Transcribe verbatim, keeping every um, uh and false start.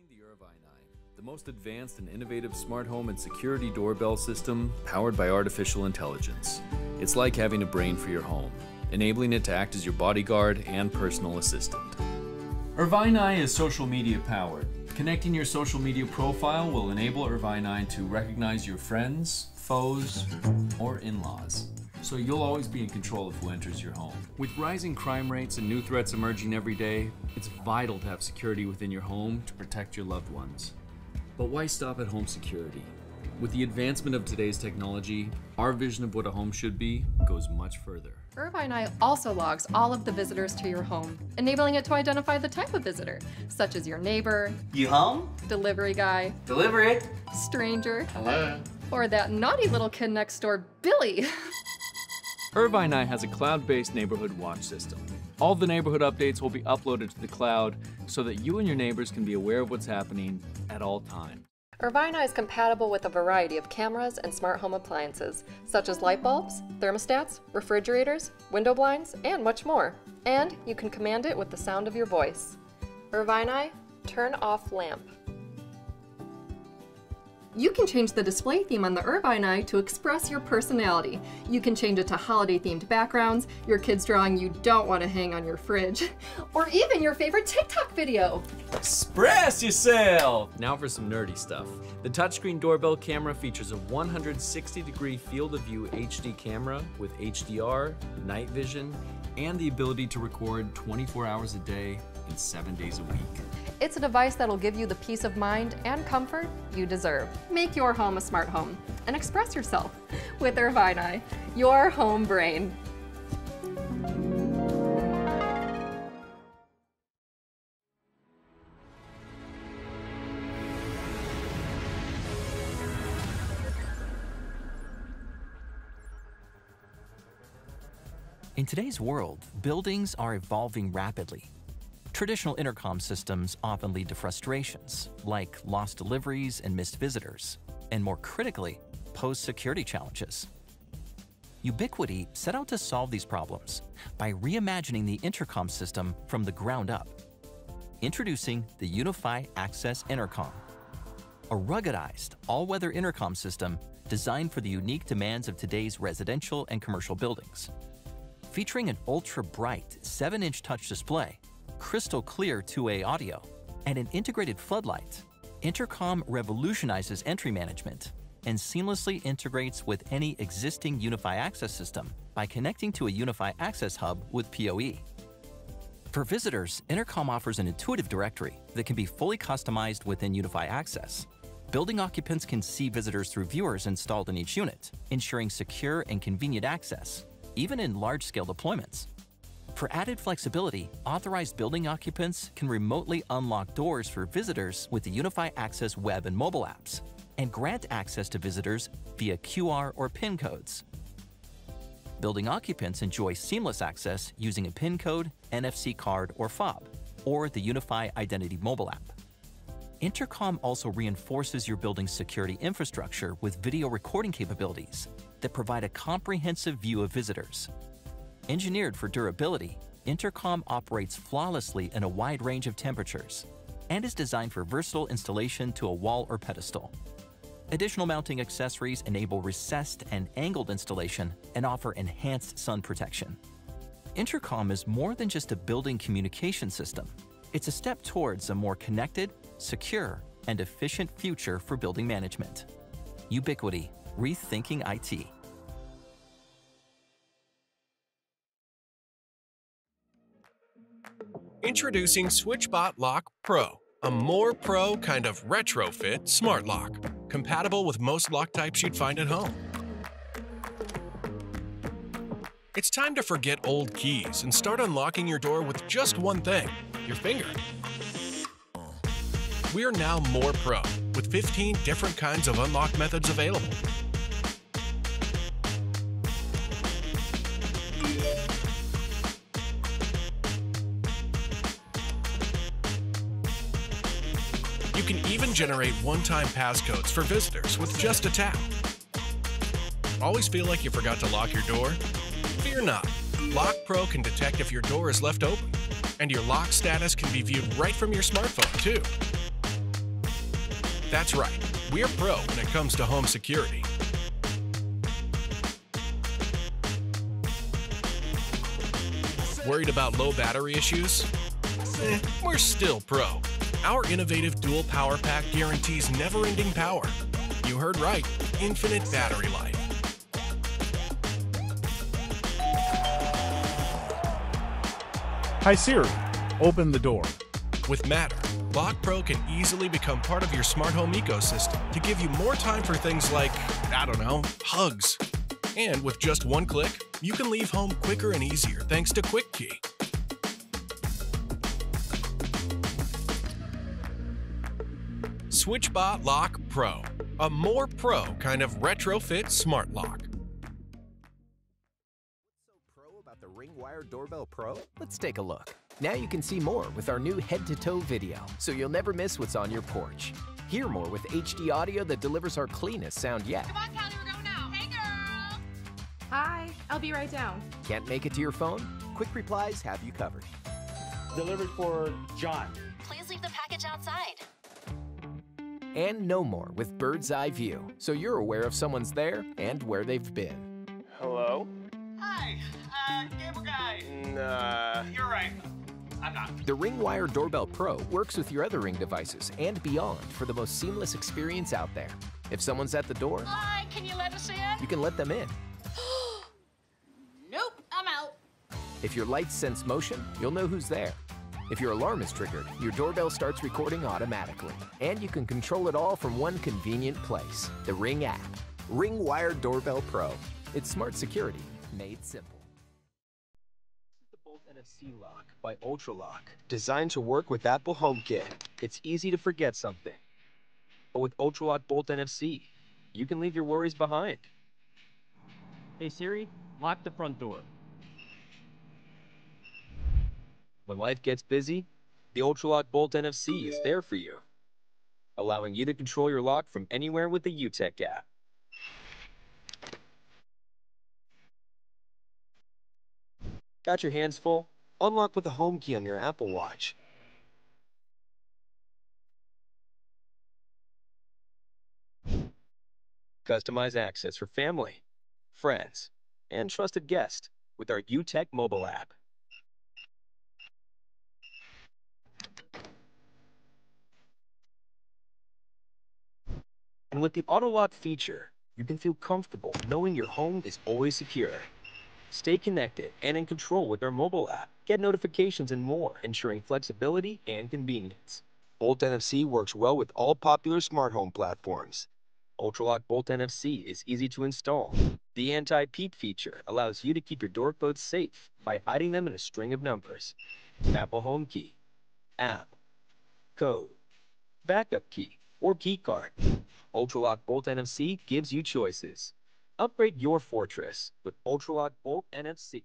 Introducing the Irvine, the most advanced and innovative smart home and security doorbell system powered by artificial intelligence. It's like having a brain for your home, enabling it to act as your bodyguard and personal assistant. Irvine is social media powered. Connecting your social media profile will enable Irvine to recognize your friends, foes, or in-laws, so you'll always be in control of who enters your home. With rising crime rates and new threats emerging every day, it's vital to have security within your home to protect your loved ones. But why stop at home security? With the advancement of today's technology, our vision of what a home should be goes much further. Irvine also logs all of the visitors to your home, enabling it to identify the type of visitor, such as your neighbor, you home, delivery guy, deliver it, stranger, hello, or that naughty little kid next door, Billy. Irvine has a cloud-based neighborhood watch system. All the neighborhood updates will be uploaded to the cloud so that you and your neighbors can be aware of what's happening at all times. Irvine is compatible with a variety of cameras and smart home appliances, such as light bulbs, thermostats, refrigerators, window blinds, and much more. And you can command it with the sound of your voice. Irvine, turn off lamp. You can change the display theme on the Irvine to express your personality. You can change it to holiday-themed backgrounds, your kids drawing you don't want to hang on your fridge, or even your favorite TikTok video. Express yourself! Now for some nerdy stuff. The touchscreen doorbell camera features a one hundred sixty degree field of view H D camera with H D R, night vision, and the ability to record twenty-four hours a day and seven days a week. It's a device that'll give you the peace of mind and comfort you deserve. Make your home a smart home and express yourself with Irvine, your home brain. In today's world, buildings are evolving rapidly. Traditional intercom systems often lead to frustrations, like lost deliveries and missed visitors, and more critically, pose security challenges. Ubiquiti set out to solve these problems by reimagining the intercom system from the ground up. Introducing the UniFi Access Intercom, a ruggedized, all-weather intercom system designed for the unique demands of today's residential and commercial buildings. Featuring an ultra-bright seven inch touch display, crystal clear two way audio, and an integrated floodlight, Intercom revolutionizes entry management and seamlessly integrates with any existing UniFi Access system by connecting to a UniFi Access hub with P O E. For visitors, Intercom offers an intuitive directory that can be fully customized within UniFi Access. Building occupants can see visitors through viewers installed in each unit, ensuring secure and convenient access, even in large-scale deployments. For added flexibility, authorized building occupants can remotely unlock doors for visitors with the UniFi Access web and mobile apps, and grant access to visitors via Q R or PIN codes. Building occupants enjoy seamless access using a PIN code, N F C card, or fob, or the UniFi Identity mobile app. Intercom also reinforces your building's security infrastructure with video recording capabilities that provide a comprehensive view of visitors. Engineered for durability, Intercom operates flawlessly in a wide range of temperatures and is designed for versatile installation to a wall or pedestal. Additional mounting accessories enable recessed and angled installation and offer enhanced sun protection. Intercom is more than just a building communication system. It's a step towards a more connected, secure, and efficient future for building management. Ubiquiti, rethinking I T. Introducing SwitchBot Lock Pro, a more pro kind of retrofit smart lock, compatible with most lock types you'd find at home. It's time to forget old keys and start unlocking your door with just one thing, your finger. We are now more pro, with fifteen different kinds of unlock methods available. You can even generate one-time passcodes for visitors with just a tap. Always feel like you forgot to lock your door? Fear not. Lock Pro can detect if your door is left open, and your lock status can be viewed right from your smartphone, too. That's right, we're pro when it comes to home security. Worried about low battery issues? Eh, we're still pro. Our innovative dual power pack guarantees never-ending power. You heard right, infinite battery life. Hi Siri, open the door. With Matter, Lock Pro can easily become part of your smart home ecosystem to give you more time for things like, I don't know, hugs. And with just one click, you can leave home quicker and easier thanks to Quick Key. SwitchBot Lock Pro, a more pro kind of retrofit smart lock. What's so pro about the Ring Wired Doorbell Pro? Let's take a look. Now you can see more with our new head-to-toe video, so you'll never miss what's on your porch. Hear more with H D audio that delivers our cleanest sound yet. Come on, Callie, we're going out. Hey, girl! Hi, I'll be right down. Can't make it to your phone? Quick Replies have you covered. Delivered for John. Please leave the package outside. And no more with Bird's Eye View, so you're aware if someone's there and where they've been. Hello? Hi, uh, cable guy. Nah. You're right, I'm not. The Ring Wire Doorbell Pro works with your other Ring devices and beyond for the most seamless experience out there. If someone's at the door, hi, can you let us in? You can let them in. Nope, I'm out. If your lights sense motion, you'll know who's there. If your alarm is triggered, your doorbell starts recording automatically. And you can control it all from one convenient place, the Ring app. Ring Wired Doorbell Pro. It's smart security made simple. This is the Bolt N F C lock by ULTRALOQ, designed to work with Apple HomeKit. It's easy to forget something. But with ULTRALOQ Bolt N F C, you can leave your worries behind. Hey Siri, lock the front door. When life gets busy, the ULTRALOQ Bolt N F C is there for you, allowing you to control your lock from anywhere with the U-tec app. Got your hands full? Unlock with a home key on your Apple Watch. Customize access for family, friends, and trusted guests with our U-tec mobile app. And with the auto lock feature, you can feel comfortable knowing your home is always secure. Stay connected and in control with our mobile app. Get notifications and more, ensuring flexibility and convenience. Bolt N F C works well with all popular smart home platforms. ULTRALOQ Bolt N F C is easy to install. The anti-peep feature allows you to keep your door codes safe by hiding them in a string of numbers. Apple Home Key, app, code, backup key, or key card. ULTRALOQ Bolt N F C gives you choices. Upgrade your fortress with ULTRALOQ Bolt N F C.